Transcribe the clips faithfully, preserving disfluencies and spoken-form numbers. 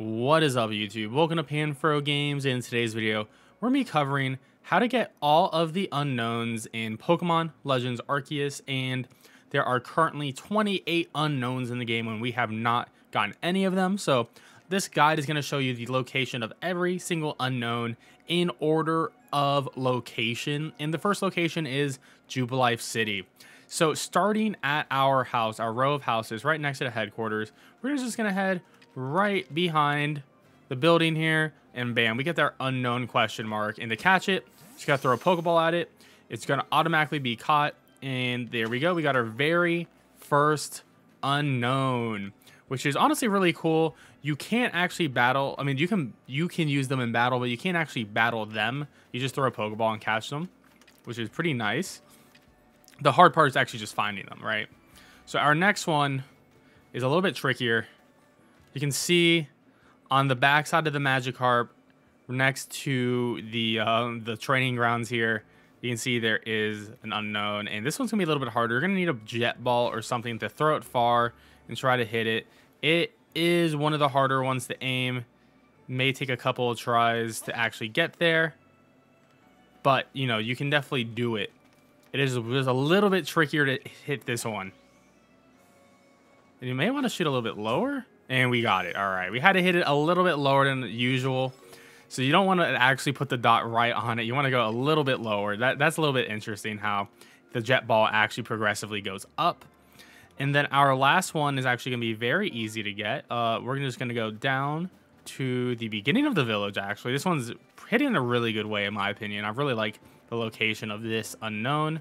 What is up, YouTube? Welcome to Panfro Games. In today's video, we're going to be covering how to get all of the unknowns in Pokemon Legends Arceus, and there are currently twenty-eight unknowns in the game, and we have not gotten any of them. So this guide is going to show you the location of every single unknown in order of location, and the first location is Jubilife City. So starting at our house, our row of houses right next to the headquarters, we're just going to head right behind the building here, and bam, we get that unknown question mark. And to catch it, just gotta throw a Pokeball at it. It's gonna automatically be caught, and there we go. We got our very first unknown, which is honestly really cool. You can't actually battle. I mean, you can you can use them in battle, but you can't actually battle them. You just throw a Pokeball and catch them, which is pretty nice. The hard part is actually just finding them, right? So our next one is a little bit trickier. You can see on the backside of the Magikarp, next to the um, the training grounds here, you can see there is an unknown. And this one's going to be a little bit harder. You're going to need a jet ball or something to throw it far and try to hit it. It is one of the harder ones to aim. May take a couple of tries to actually get there. But, you know, you can definitely do it. It is, it is a little bit trickier to hit this one. And you may want to shoot a little bit lower. And we got it. All right. We had to hit it a little bit lower than usual. So you don't want to actually put the dot right on it. You want to go a little bit lower. That, that's a little bit interesting how the jet ball actually progressively goes up. And then our last one is actually going to be very easy to get. Uh, we're just going to go down to the beginning of the village, actually. This one's hidden in a really good way, in my opinion. I really like the location of this unknown.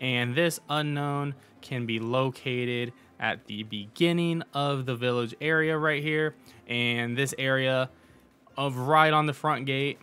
And this unknown can be located at the beginning of the village area right here, and this area of right on the front gate,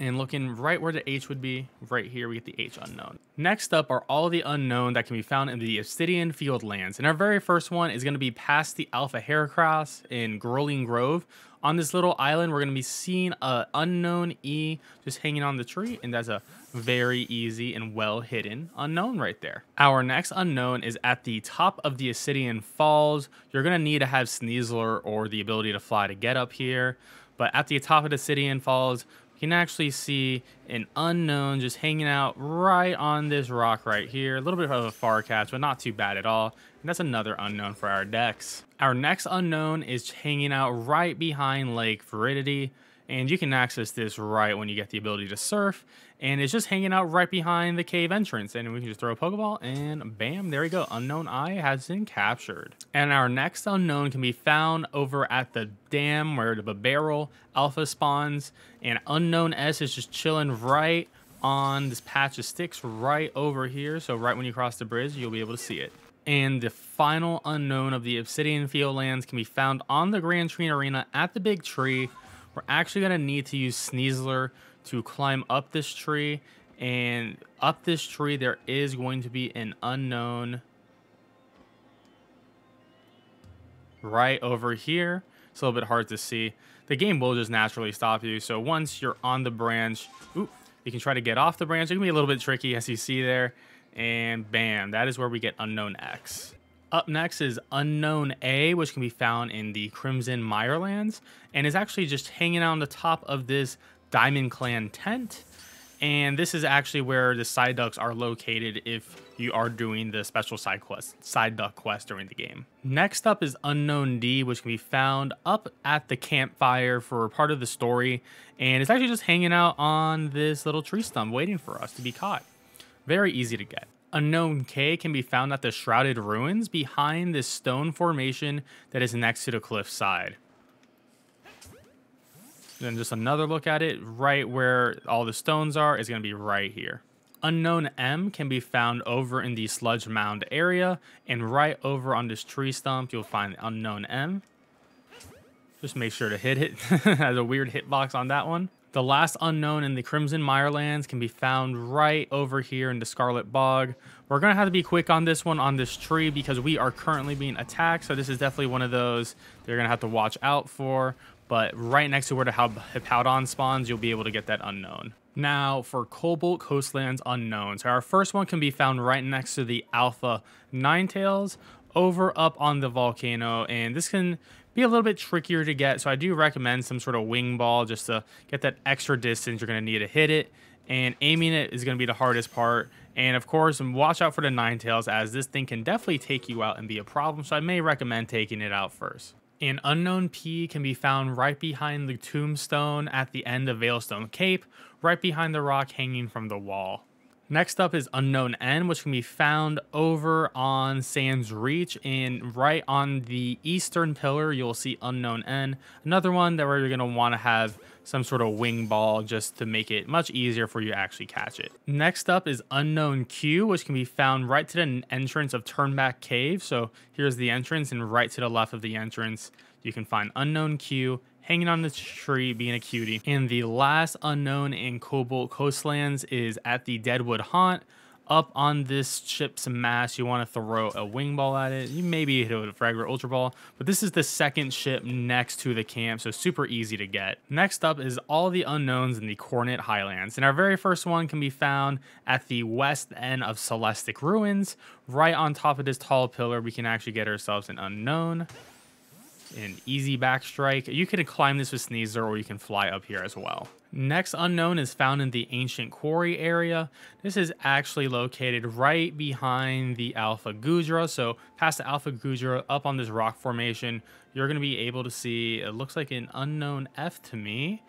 and looking right where the H would be right here, we get the H unknown. Next up are all the unknown that can be found in the Obsidian Fieldlands, and our very first one is going to be past the Alpha Heracross in Growling Grove. On this little island, we're going to be seeing an unknown E just hanging on the tree, and that's a very easy and well-hidden unknown right there. Our next unknown is at the top of the Obsidian Falls. You're going to need to have Sneasler or the ability to fly to get up here, but at the top of the Obsidian Falls, you can actually see an unknown just hanging out right on this rock right here. A little bit of a far catch, but not too bad at all. And that's another unknown for our decks. Our next unknown is hanging out right behind Lake Viridity, and you can access this right when you get the ability to surf, and it's just hanging out right behind the cave entrance, and we can just throw a Pokeball, and bam, there we go. Unknown Eye has been captured. And our next unknown can be found over at the dam where the barrel alpha spawns, and Unknown S is just chilling right on this patch of sticks right over here, so right when you cross the bridge, you'll be able to see it. And the final unknown of the Obsidian Fieldlands can be found on the Grand Tree Arena at the big tree. We're actually going to need to use Sneasler to climb up this tree. And up this tree, there is going to be an unknown right over here. It's a little bit hard to see. The game will just naturally stop you. So once you're on the branch, ooh, you can try to get off the branch. It can be a little bit tricky, as you see there. And bam, that is where we get Unknown X. Up next is Unknown A, which can be found in the Crimson Mirelands, and is actually just hanging out on the top of this Diamond Clan tent. And this is actually where the Psyducks are located if you are doing the special side quest, Psyduck quest during the game. Next up is Unknown D, which can be found up at the campfire for part of the story. And it's actually just hanging out on this little tree stump waiting for us to be caught. Very easy to get. Unknown K can be found at the Shrouded Ruins behind this stone formation that is next to the cliff side. Then just another look at it right where all the stones are is going to be right here. Unknown M can be found over in the Sludge Mound area, and right over on this tree stump you'll find Unknown M. Just make sure to hit it. Has a weird hitbox on that one. The last unknown in the Crimson Mirelands can be found right over here in the Scarlet Bog. We're going to have to be quick on this one, on this tree, because we are currently being attacked. So this is definitely one of those that you're going to have to watch out for. But right next to where the Hippowdon spawns, you'll be able to get that unknown. Now for Cobalt Coastlands unknowns. So our first one can be found right next to the Alpha Ninetales over up on the volcano, and this can be a little bit trickier to get, so I do recommend some sort of wing ball just to get that extra distance you're going to need to hit it, and aiming it is going to be the hardest part. And of course, watch out for the Ninetales, as this thing can definitely take you out and be a problem, so I may recommend taking it out first. An unknown P can be found right behind the tombstone at the end of Veilstone Cape, right behind the rock hanging from the wall. Next up is Unknown N, which can be found over on Sands Reach, and right on the eastern pillar you'll see Unknown N, another one that where you're going to want to have some sort of wing ball just to make it much easier for you to actually catch it. Next up is Unknown Q, which can be found right to the entrance of Turnback Cave. So here's the entrance, and right to the left of the entrance you can find Unknown Q hanging on the tree, being a cutie. And the last unknown in Cobalt Coastlands is at the Deadwood Haunt. Up on this ship's mast, you want to throw a wing ball at it. You maybe hit it with a regular ultra ball, but this is the second ship next to the camp, so super easy to get. Next up is all the unknowns in the Coronet Highlands, and our very first one can be found at the west end of Celestic Ruins. Right on top of this tall pillar, we can actually get ourselves an unknown. An easy back strike. You can climb this with Sneasler, or you can fly up here as well. Next unknown is found in the Ancient Quarry area. This is actually located right behind the Alpha Gujra. So past the Alpha Gujra, up on this rock formation, you're going to be able to see, it looks like an unknown F to me.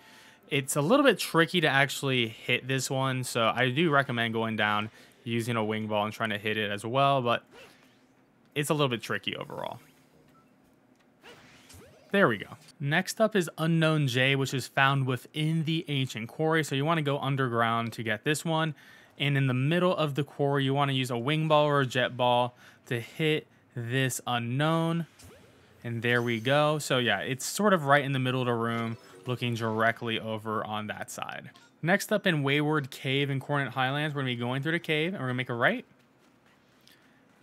It's a little bit tricky to actually hit this one, so I do recommend going down using a wing ball and trying to hit it as well, but it's a little bit tricky overall. There we go. Next up is Unknown J, which is found within the Ancient Quarry. So you want to go underground to get this one. And in the middle of the quarry, you want to use a wing ball or a jet ball to hit this unknown. And there we go. So yeah, it's sort of right in the middle of the room, looking directly over on that side. Next up in Wayward Cave in Coronet Highlands, we're going to be going through the cave, and we're going to make a right.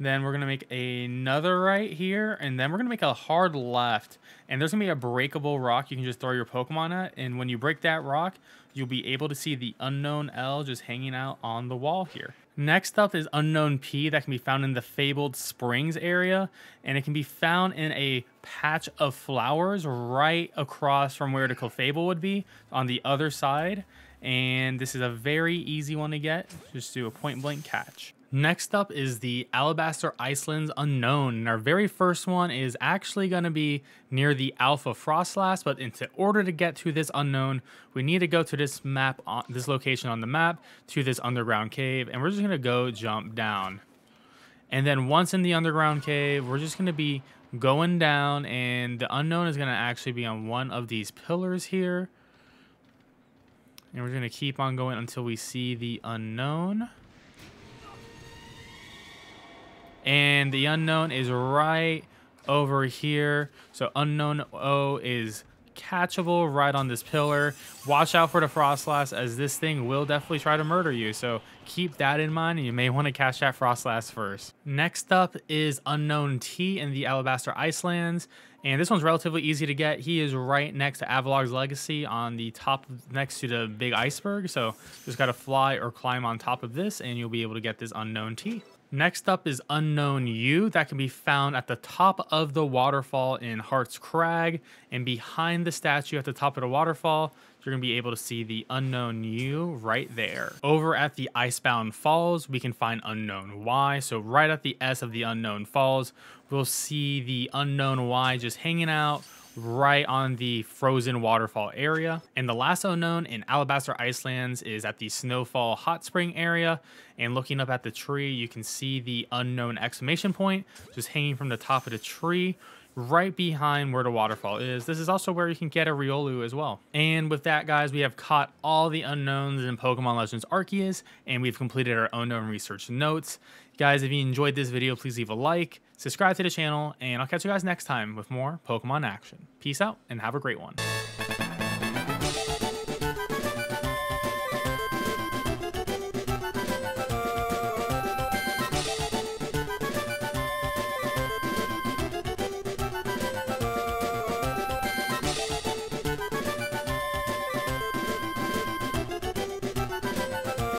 Then we're going to make another right here, and then we're going to make a hard left. And there's going to be a breakable rock you can just throw your Pokemon at, and when you break that rock, you'll be able to see the Unknown L just hanging out on the wall here. Next up is Unknown P that can be found in the Fabled Springs area, and it can be found in a patch of flowers right across from where the Clefable would be on the other side. And this is a very easy one to get. Just do a point blank catch. Next up is the Alabaster Icelands Unknown, and our very first one is actually going to be near the Alpha Frostlass, but in order to get to this unknown, we need to go to this map, on, this location on the map, to this underground cave, and we're just going to go jump down. And then once in the underground cave, we're just going to be going down, and the unknown is going to actually be on one of these pillars here. And we're going to keep on going until we see the unknown. And the unknown is right over here. So Unknown O is catchable right on this pillar. Watch out for the Frostlass, as this thing will definitely try to murder you. So keep that in mind, and you may want to catch that Frostlass first. Next up is Unknown T in the Alabaster Icelands. And this one's relatively easy to get. He is right next to Avalog's Legacy on the top, next to the big iceberg. So just got to fly or climb on top of this, and you'll be able to get this Unknown T. Next up is Unknown U that can be found at the top of the waterfall in Hearts Crag, and behind the statue at the top of the waterfall, you're going to be able to see the Unknown U right there. Over at the Icebound Falls, we can find Unknown Y. So right at the S of the Unknown Falls, we'll see the Unknown Y just hanging out right on the frozen waterfall area. And the last unknown in Alabaster Icelands is at the Snowfall Hot Spring area, and looking up at the tree you can see the unknown exclamation point just hanging from the top of the tree right behind where the waterfall is. This is also where you can get a Riolu as well. And with that, guys, we have caught all the unknowns in Pokemon Legends Arceus, and we've completed our unknown research notes. Guys, if you enjoyed this video, please leave a like, subscribe to the channel, and I'll catch you guys next time with more Pokemon action. Peace out, and have a great one.